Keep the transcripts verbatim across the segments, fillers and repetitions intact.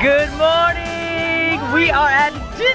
Good morning! We are at Disneyland!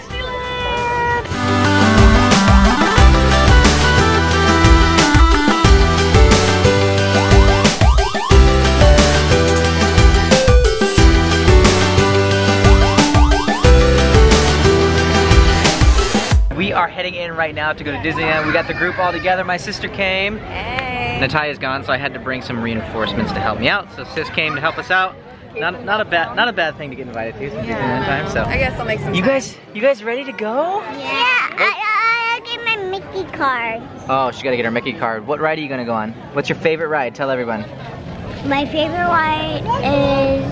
We are heading in right now to go to Disneyland. We got the group all together. My sister came. Hey. Natalia's gone, so I had to bring some reinforcements to help me out. So sis came to help us out. Not not a bad not a bad thing to get invited to since yeah. Disneyland time. So I guess I'll make some. You time. guys, you guys ready to go? Yeah, yeah I, I, I get my Mickey card. Oh, she's gotta get her Mickey card. What ride are you gonna go on? What's your favorite ride? Tell everyone. My favorite ride is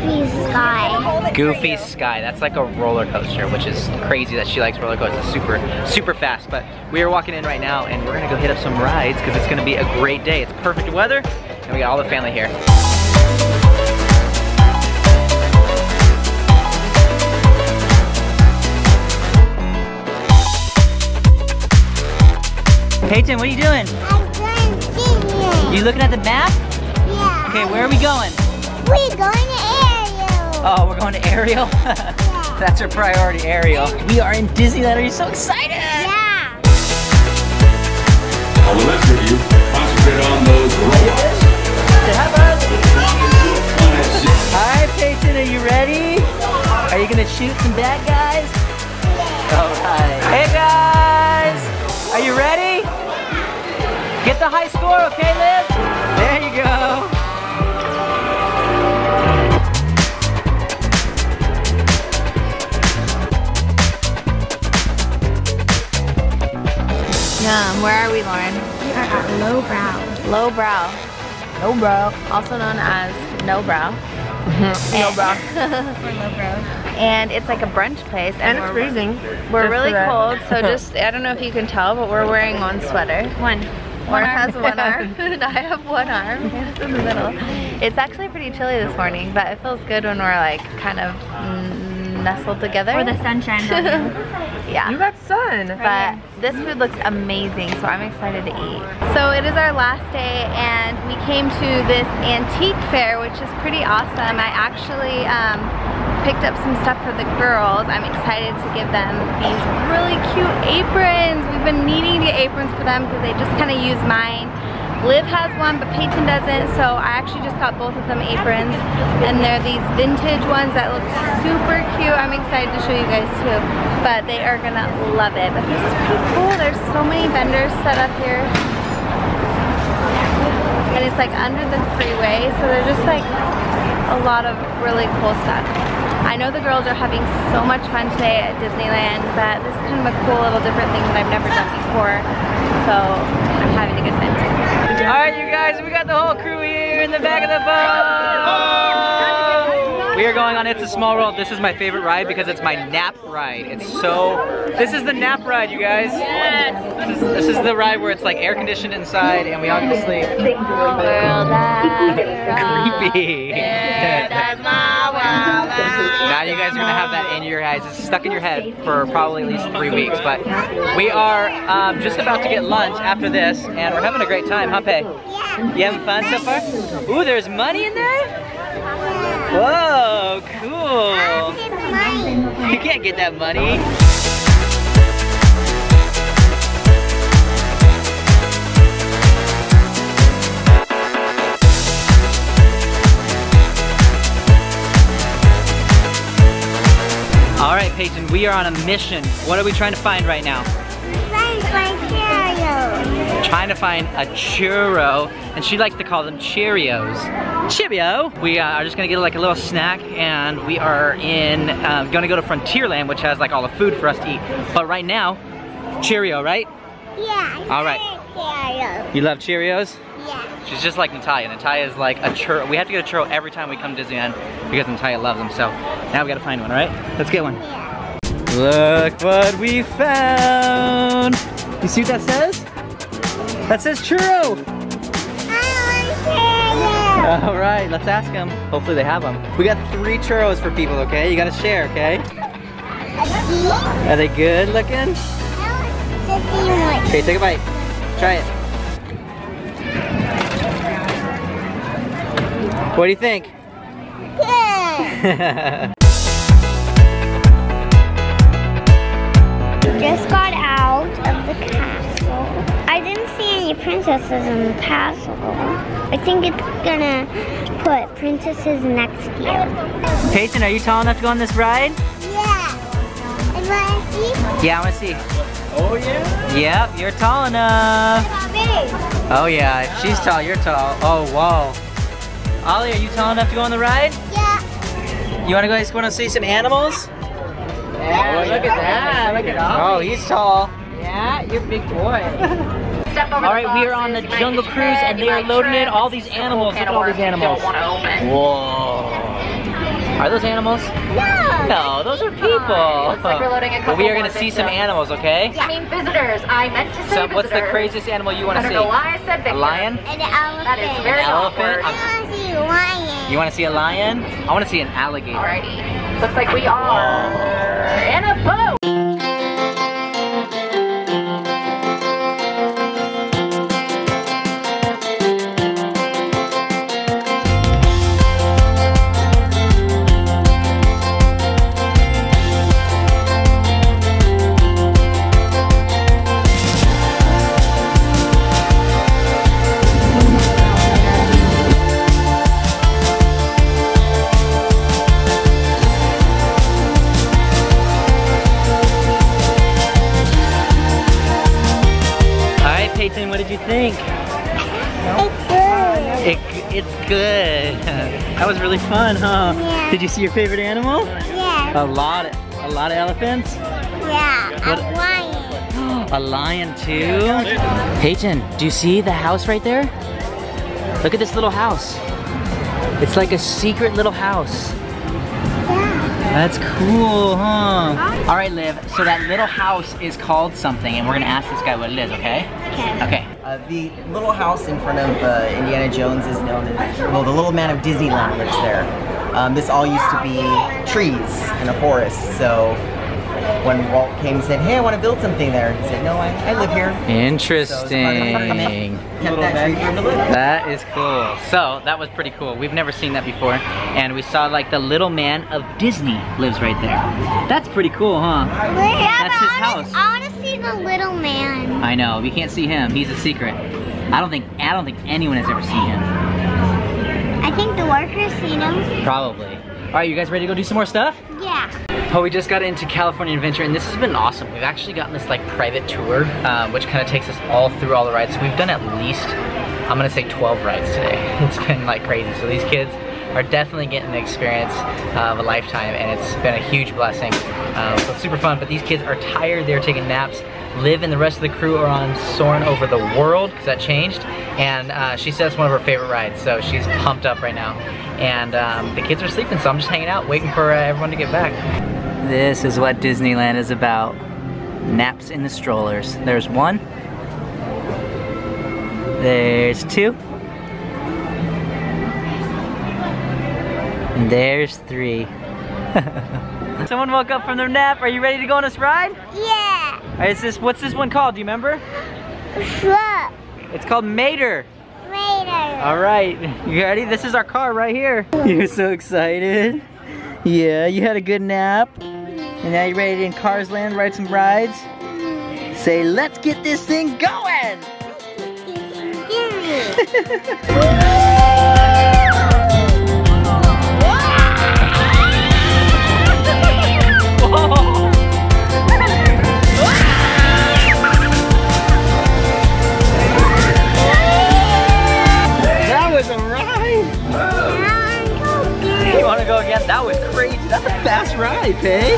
Goofy's Sky. Goofy's Sky. That's like a roller coaster, which is crazy that she likes roller coasters. Super, super fast. But we are walking in right now, and we're gonna go hit up some rides because it's gonna be a great day. It's perfect weather, and we got all the family here. Peyton, what are you doing? I'm doing Disneyland. You looking at the map? Yeah. Okay, where are we going? We're going to Ariel. Oh, we're going to Ariel? Yeah. That's our priority, Ariel. We are in Disneyland. Are you so excited? Yeah. I'll listen to you. Concentrate on those robots. Say hi, Buzz. Hi, Peyton. Are you ready? Yeah. Are you going to shoot some bad guys? Yeah. All right. Hey, guys. Are you ready? Get the high score, okay, Liv? There you go. Yum. Where are we, Lauren? We are at Low Brow. Low Brow. Low Brow. Also known as No Brow. No Brow. We're Low Brow. And it's like a brunch place. And, and it's freezing. We're really cold, so just, I don't know if you can tell, but we're wearing one sweater. One. Lauren has one arm, and I have one arm. It's in the middle. It's actually pretty chilly this morning, but it feels good when we're like kind of nestled together. Or the sunshine. Yeah. You got sun. But this food looks amazing, so I'm excited to eat. So it is our last day, and we came to this antique fair, which is pretty awesome. I actually um, picked up some stuff for the girls. I'm excited to give them these really cute aprons. We've been needing to get aprons for them because they just kind of use mine. Liv has one, but Peyton doesn't, so I actually just got both of them aprons. And they're these vintage ones that look super cute. I'm excited to show you guys too, but they are gonna love it. But this is pretty cool. There's so many vendors set up here. And it's like under the freeway, so there's just like a lot of really cool stuff. I know the girls are having so much fun today at Disneyland, but this is kind of a cool little different thing that I've never done before, so I'm having a good time too. Alright you guys, we got the whole crew here in the back of the boat! We are going on It's a Small World. This is my favorite ride because it's my nap ride. It's so... This is the nap ride, you guys. This is, this is the ride where it's like air conditioned inside and we all can sleep. Creepy. Now you guys are gonna have that in your eyes. It's stuck in your head for probably at least three weeks. But we are um, just about to get lunch after this, and we're having a great time, huh, Pei? Yeah. You having fun so far? Ooh, there's money in there? Whoa, cool. You can't get that money. Alright Peyton, we are on a mission. What are we trying to find right now? We're trying to find Cheerios. Trying to find a churro, and she likes to call them Cheerios. Cheerio! We uh, are just gonna get like a little snack, and we are in, um, gonna go to Frontierland, which has like all the food for us to eat. But right now, Cheerio, right? Yeah, I right. Cheerios. You love Cheerios? Yeah. She's just like Natalia. Natalia's like a churro. We have to get a churro every time we come to Disneyland because Natalia loves them. So now we gotta find one, all right? Let's get one. Yeah. Look what we found. You see what that says? That says churro. I want churro. All right, let's ask them. Hopefully they have them. We got three churros for people, okay? You gotta share, okay? Are they good looking? Okay, take a bite. Try it. What do you think? Good. Just got out of the castle. I didn't see any princesses in the castle. I think it's gonna put princesses next to you. Peyton, are you tall enough to go on this ride? Yeah. And wanna see? Yeah, I wanna see. Oh yeah? Yep, you're tall enough. Oh yeah, if she's tall, you're tall. Oh wow. Ollie, are you tall enough to go on the ride? Yeah. You wanna go, you wanna see some animals? Yeah, oh, look at that, look at Ollie. Oh, he's tall. Yeah, you're a big boy. Step over all right, we are on the Jungle Cruise and they are loading in all these animals. Look at all these animals. Whoa. Are those animals? No. No, those are people. Uh, looks like we're loading a couple but we are going to see some animals, okay? Yeah. I mean visitors. I meant to say so visitors. What's the craziest animal you want to see? I don't know why I said victim. A lion? An elephant. That is very an awkward. Elephant? I want to see a lion. You want to see a lion? I want to see an alligator. Alrighty. Looks like we are Whoa. in a boat. Peyton, what did you think? It's good. It, it's good. That was really fun, huh? Yeah. Did you see your favorite animal? Yeah. A lot of, a lot of elephants? Yeah, what? A lion. A lion too? Peyton, do you see the house right there? Look at this little house. It's like a secret little house. That's cool, huh? All right, Liv, so that little house is called something, and we're gonna ask this guy what it is, okay? Okay. Okay. Uh, the little house in front of uh, Indiana Jones is known as, well, the little man of Disneyland lives there. Um, this all used to be trees in a forest, so when Walt came and said, hey, I want to build something there, he said, no, I, I live here. Interesting. So that is cool. So that was pretty cool. We've never seen that before. And we saw like the little man of Disney lives right there. That's pretty cool, huh? Yeah, that's his house. I want to see the little man. I know, we can't see him. He's a secret. I don't think I don't think anyone has ever seen him. I think the workers seen him. Probably. All right, you guys ready to go do some more stuff? Yeah. Oh, we just got into California Adventure and this has been awesome. We've actually gotten this like private tour, um, which kind of takes us all through all the rides. So we've done at least, I'm gonna say twelve rides today. It's been like crazy. So these kids are definitely getting the experience uh, of a lifetime and it's been a huge blessing. Um, so it's super fun, but these kids are tired. They're taking naps. Liv and the rest of the crew are on Soarin' Over the World, because that changed. And uh, she said it's one of her favorite rides, so she's pumped up right now. And um, the kids are sleeping, so I'm just hanging out, waiting for uh, everyone to get back. This is what Disneyland is about. Naps in the strollers. There's one. There's two. And there's three. Someone woke up from their nap. Are you ready to go on this ride? Yeah. All right, is this, what's this one called? Do you remember? Look. It's called Mater. Mater. All right. You ready? This is our car right here. You're so excited. Yeah, you had a good nap. And now you're ready to in Cars Land, ride some rides? Say, let's get this thing going! Let's get this thing going! That was a ride! You want to go again? That was crazy. That's a fast ride, Pey.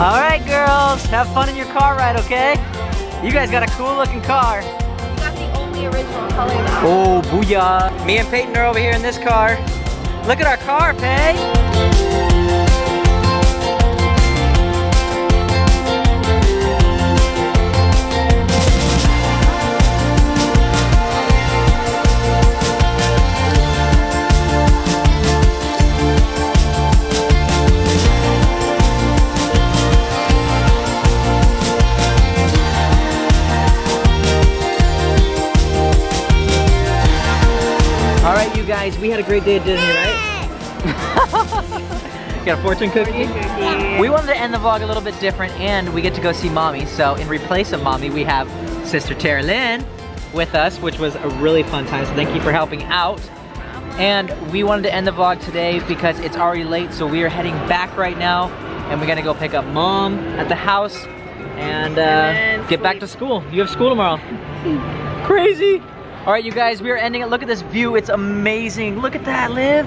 All right, girls. Have fun in your car ride, okay? You guys got a cool looking car. You got the only original color now. Oh, booyah. Me and Peyton are over here in this car. Look at our car, Pey. guys, we had a great day at Disney, right? You got a fortune cookie? Fortune cookie. Yeah. We wanted to end the vlog a little bit different, and we get to go see Mommy. So in replace of Mommy, we have Sister Tara Lynn with us, which was a really fun time, so thank you for helping out. And we wanted to end the vlog today because it's already late, so we are heading back right now, and we're gonna go pick up Mom at the house and, uh, and get back to school. You have school tomorrow. Crazy. All right, you guys, we are ending it. Look at this view, it's amazing. Look at that, Liv.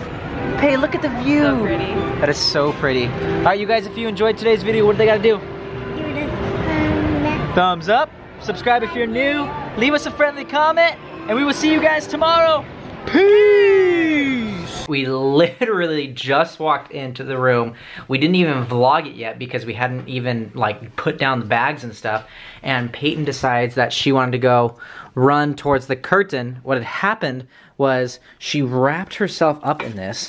Hey, look at the view. So pretty. That is so pretty. All right, you guys, if you enjoyed today's video, what do they gotta do? Give it a thumbs up. Subscribe if you're new. Leave us a friendly comment, and we will see you guys tomorrow. Peace! We literally just walked into the room. We didn't even vlog it yet because we hadn't even like put down the bags and stuff. And Peyton decides that she wanted to go run towards the curtain. What had happened was she wrapped herself up in this